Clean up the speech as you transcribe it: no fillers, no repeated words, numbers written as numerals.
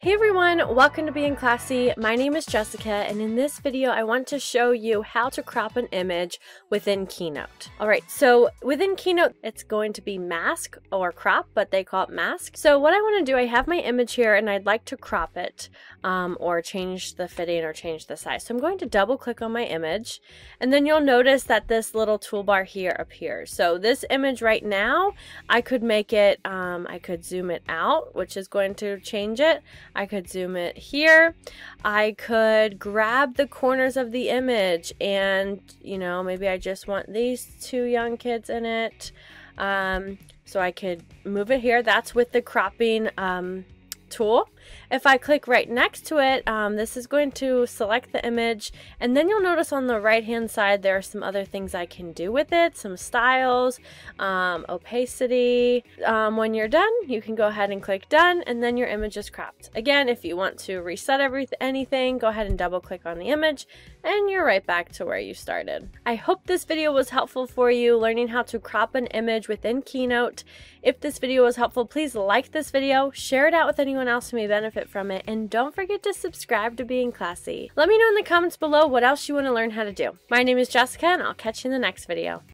Hey everyone, welcome to Being Classy. My name is Jessica, and in this video I want to show you how to crop an image within Keynote. Alright, so within Keynote it's going to be mask or crop, but they call it mask. So what I want to do, I have my image here and I'd like to crop it or change the fitting or change the size. So I'm going to double click on my image, and then you'll notice that this little toolbar here appears. So this image right now, I could make it, I could zoom it out, which is going to change it. I could zoom it here. I could grab the corners of the image and, you know, maybe I just want these two young kids in it. So I could move it here. That's with the cropping tool. If I click right next to it, this is going to select the image, and then you'll notice on the right hand side there are some other things I can do with it, some styles, opacity. When you're done, you can go ahead and click done, and then your image is cropped. Again, if you want to reset anything, go ahead and double click on the image, and you're right back to where you started. I hope this video was helpful for you, learning how to crop an image within Keynote. If this video was helpful, please like this video, share it out with anyone else who may benefit from it, and don't forget to subscribe to Being Classy. Let me know in the comments below what else you want to learn how to do. My name is Jessica, and I'll catch you in the next video.